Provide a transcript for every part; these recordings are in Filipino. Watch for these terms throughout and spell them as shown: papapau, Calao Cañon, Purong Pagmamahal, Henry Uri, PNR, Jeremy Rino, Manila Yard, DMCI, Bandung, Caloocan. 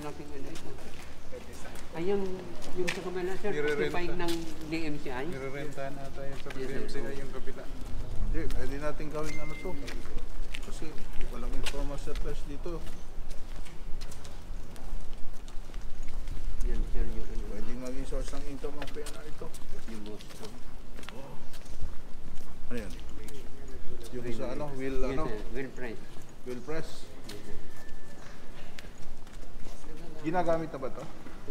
natin ano ito. Ayun, yung sa kamala, sir, testifying ng DMCI. Nirerenta na tayo sa DMCI yung kapila. Hindi, pwede natin gawin ano to. Kasi walang informal settlers dito. Yan, sir, yun. Pwede maging source ng income ang PNR ito. Yung gusto. Ano yan? Yung sa ano, will price. Will price? Ginagamit na ba ito?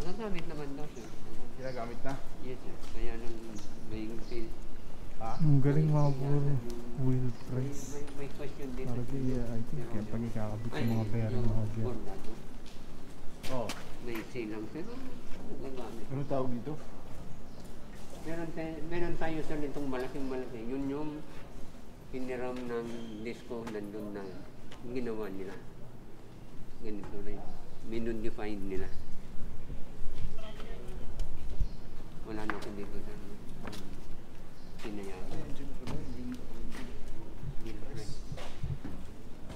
Ginagamit naman daw siya. Ginagamit na? Yes sir. Kaya nung may sale. Ang galing mga buro. Will price. May question din. I think kaya pag ikakabit yung mga pera ng mga dyan. Oo. May sale lang sir. Nagamit. Ano tawag dito? Meron tayo sir nitong malaking-malaki. Yun yung piniram ng disco nandun na ginawa nila. Ganito rin. Minundifine nila. Wala na kundi ko sa pinayagan.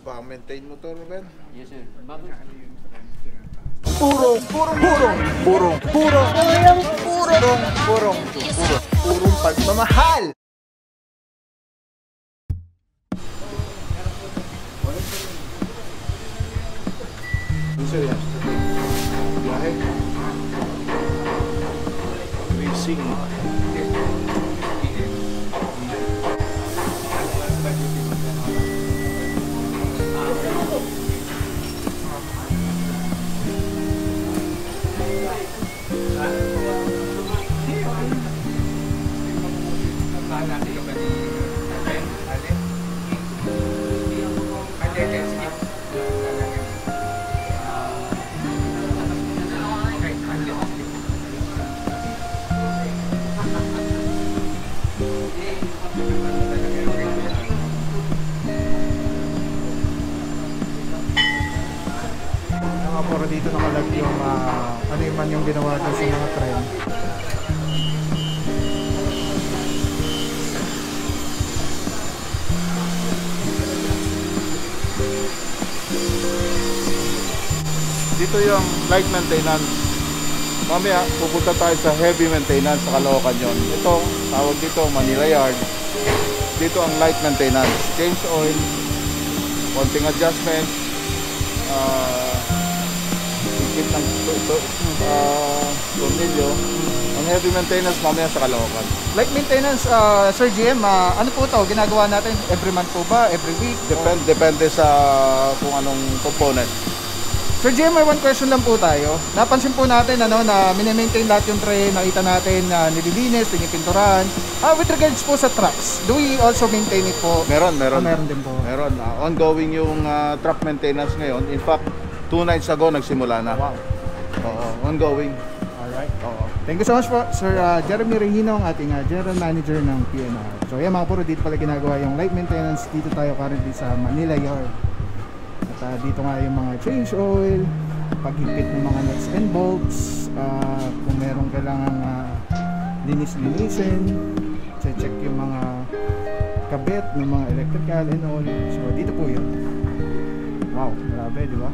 Pa-maintain mo to, Ruben? Yes, sir. Bakit? Purong pagmamahal! Dito nakalag yung ano yung man yung ginawa doon sa mga tren. Dito yung light maintenance. Mamaya pupunta tayo sa heavy maintenance sa Calao Cañon. Ito, tawag dito Manila Yard. Dito ang light maintenance. Change oil, konting adjustment, kit ng tornilyo. Ang heavy maintenance mamaya sa Caloocan. Light maintenance, Sir GM, ano po ito? Ginagawa natin every month po ba? Every week? Depende sa kung anong component. Sir GM, may one question lang po tayo. Napansin po natin ano, na minimaintain lahat yung train. Nakita natin na nililinis, pinipinturan. With regards po sa trucks, do we also maintain it po? Meron. Meron din po. Meron. Ongoing yung truck maintenance ngayon. In fact, 2 nights ago nagsimula na. Wow. Oo, ongoing. Alright. Oo. Thank you so much po, Sir Jeremy Rino, ang ating general manager ng PNR. So yeah, mga puro, dito pala ginagawa yung light maintenance. Dito tayo currently sa Manila Yard. At dito nga yung mga change oil, paghigpit ng mga nuts and bolts, kung merong kailangan linis-linisin, check yung mga kabit ng mga electrical and all. So dito po yun. Wow, grabe, di ba?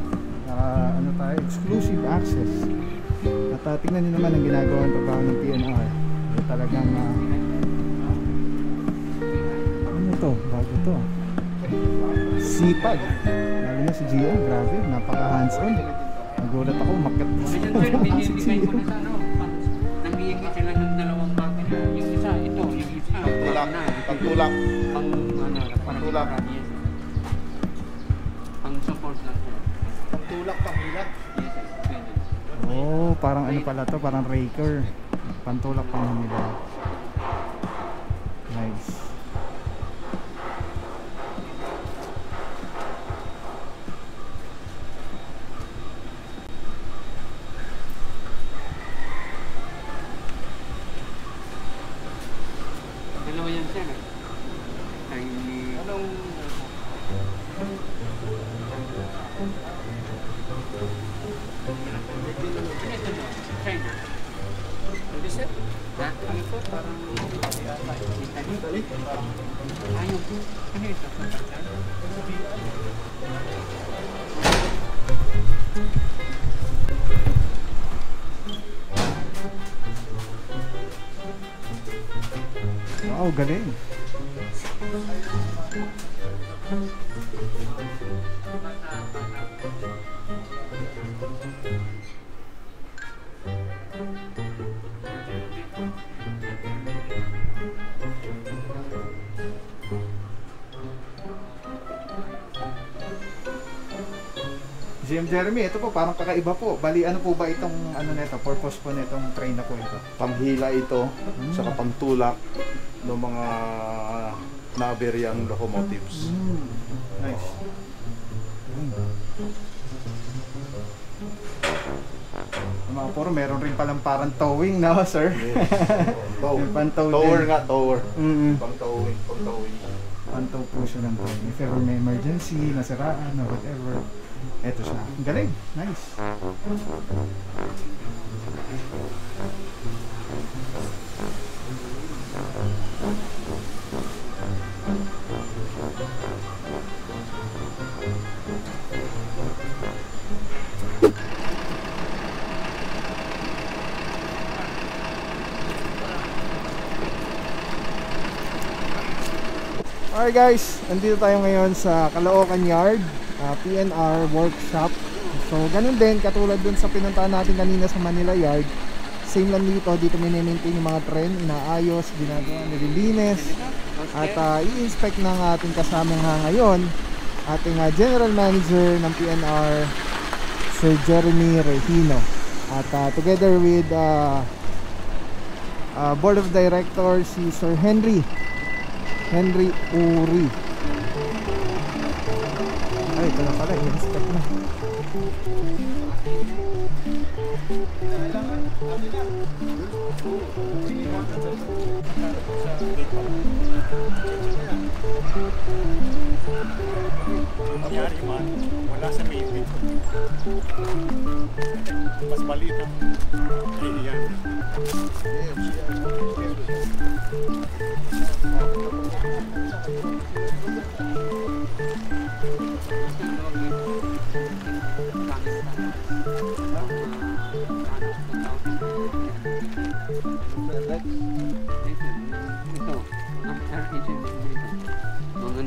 Ano tayo, exclusive access. At tingnan niyo naman ang ginagawa ng trabaho ng PNR. Ay, talagang ano to, bago to, sipag lalo na si GM, grabe, napaka hands on. Nagulat ako, makat si GM. Nanghihingi sila ng dalawang makina, yung isa, ito, yung isa pagtulak pang support lang siya. Pantulak. Oh, parang ano pala to, parang raker. Pantulak panghila. Nice. Dalawa yan siya na. Anong Wow, galing. GM Jeremy, ito po parang kakaiba po. Bali, ano po ba itong ano nito? Purpose po nitong train na po ito? Panghila ito, saka pangtulak ng mga naaberyang locomotives. Nice. Mga puro, meron rin palang parang towing na, no, sir? Yes. Towing. Tower nga, tower. Pang-towing, pang-towing. Pang-tow po siya lang po. If ever may emergency, nasiraan, or whatever. Eto siya. Ang galing. Nice. Alright guys, andito tayo ngayon sa Calao Cañon. PNR workshop. So ganun din, katulad dun sa pinuntahan natin kanina sa Manila Yard, same lang dito, dito mini-maintain yung mga tren, inaayos, ginagawa, nililinis at i-inspect ng ating kasama nga ngayon, ating General Manager ng PNR, Sir Jeremy Rino, at together with Board of Directors, si Sir Henry Uri. Ay, ito na pala, i-inspect na. Nangyari man, wala sa maibig. Mas maliit ang iyan. Ito, ang R-Agent dito, mga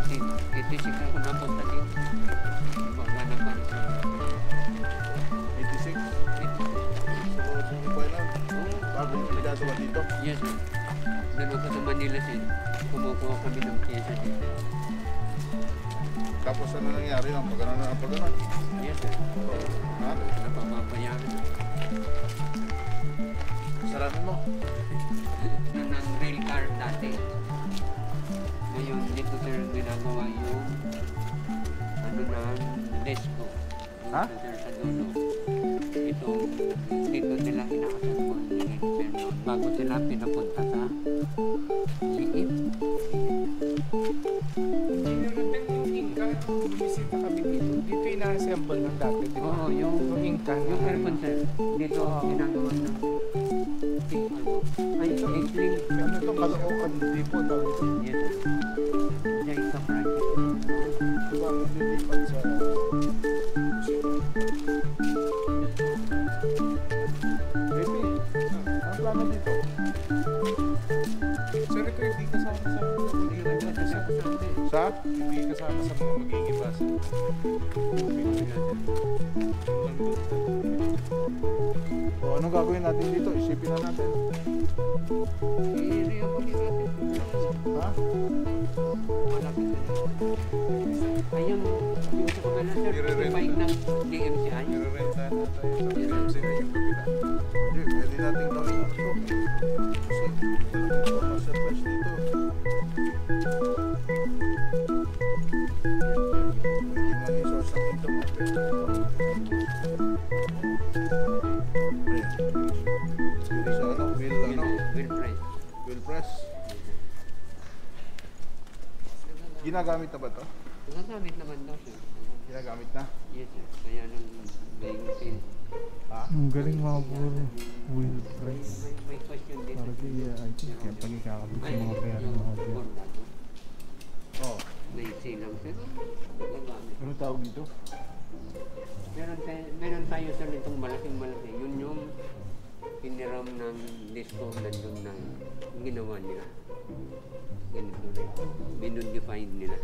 1986 ako napunta dito. Wala na pa ito. 86? 86. Hindi ko alam. Bago yung nagagawa dito? Yes, sir. Doon ako sa Manila City. Kumukuha kami ng pyesa dito. Tapos ano nangyari lang? Pag-anan? Yes, sir. Napamapayaran. Saramin mo? Nang rail car dati. Ngayon dito sir ginagawa yung ano na desko. Ha? Sir sa dulo. Ito, dito nila hinakasagpuan ng inferno bago sila pinapunta sa liit. Sinurupin yung Inca, bumisita kami dito. Dito ina-assemble ng dati. Oo, yung Inca. Yung aircon sir, dito ginagawa na. Ay, ikling. Ano ito? Kaloocan Depo daw. Yes. Diyan isa project. Diba, hindi lipat sa... Baby, ang plano dito? Sir, ikaw hindi kasama sa mga mag-iiba sa atin. Sa? Hindi kasama sa mga mag-iiba sa atin. O, anong gagawin natin dito? Isipin na natin. I-reapulin natin. Ha? Malapit na natin. Ayun, yung sa pagkala sir, ipaik ng DMCI. I-rerentahan na tayo sa DMCI na yung kapila. Hindi, pwede natin gawin ang show. Kasi, talagang ito ang surprise dito. Pwede nga yung source ng ito. Ginagamit na ba ito? Ginagamit naman daw siya. Ginagamit na? Yes sir. Kaya nang bayang pin. Ang galing mga buro. Will price. May question din. Para kaya I think kaya pagkakabit sa mga pera mga buro. Oo. May silang sir. Ano tawag dito? Meron tayo sir itong malaking-malaking. Yun yung hiniram ng disco, nandun na ginawa nila. Ganito rin. Minodified nila.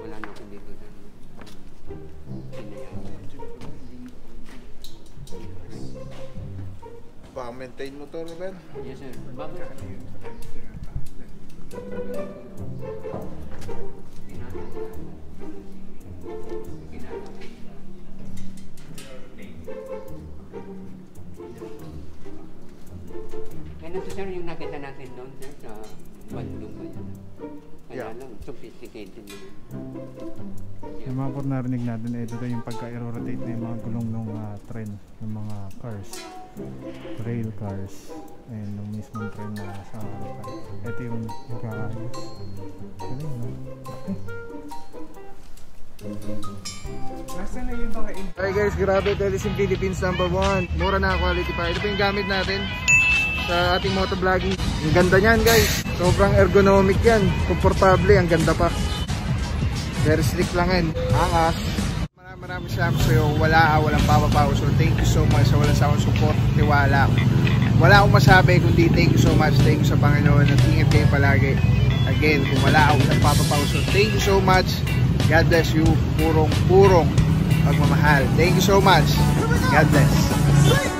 Wala na kundi ko na pinayagan. Pa-maintain mo to, Ruben? Yes, sir. Bakit? Ano to, sir, yung nakita natin doon, sir, sa Bandung ba yan? Kaya lang, sophisticated na. Yung mga kung narinig natin, ito daw yung pagka-rotate na yung mga gulong ng tren, ng mga cars, rail cars, and yung mismong tren na sa harapan. Ito yung magkakaayos. Galing, no? Okay. Hi guys, grabe, that is in Philippines number 1. Mura na quality pa. Ito po yung gamit natin sa ating motovlogging. Ang ganda nyan guys, sobrang ergonomic yan, komportable, ang ganda pa. Very slick lang yan, angas. Maraming salamat sa'yo, walang papabaw. So thank you so much sa walang sawang support, tiwala. Wala akong masabi kundi thank you so much, thank you sa Panginoon. At ingat kayo palagi. Again, kung wala akong papabaw, so thank you so much. God bless you. Purong-purong pagmamahal. Thank you so much. God bless.